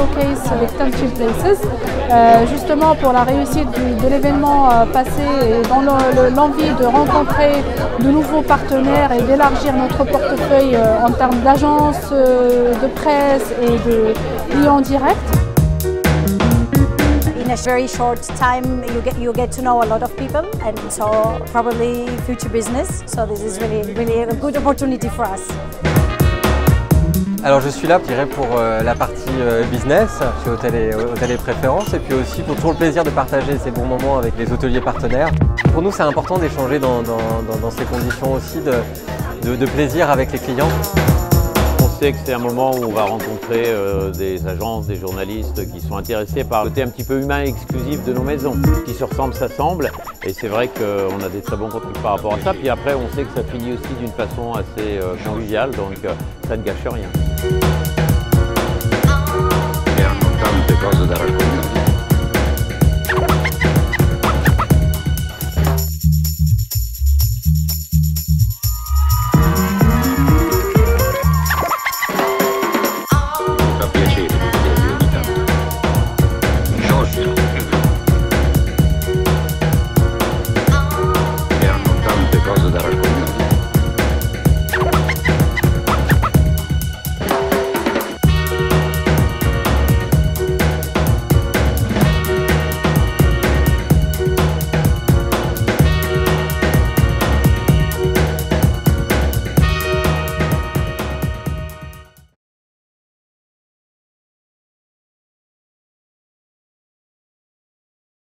showcase avec TemptingPlaces, justement pour la réussite de l'événement passé et dans l'envie de rencontrer de nouveaux partenaires et d'élargir notre portefeuille en termes d'agences, de presse et de clients directs. In a very short time you get to know a lot of people, and so probably future business, so this is really a good opportunity for us. Alors je suis là, je dirais, pour la partie business, chez Hôtel et Préférences, et puis aussi pour toujours le plaisir de partager ces bons moments avec les hôteliers partenaires. Pour nous, c'est important d'échanger dans ces conditions aussi de plaisir avec les clients. On sait que c'est un moment où on va rencontrer des agences, des journalistes qui sont intéressés par le côté un petit peu humain et exclusif de nos maisons, qui se ressemblent, s'assemblent, et c'est vrai qu'on a des très bons contenus par rapport à ça. Puis après, on sait que ça finit aussi d'une façon assez conviviale, donc ça ne gâche rien. There are no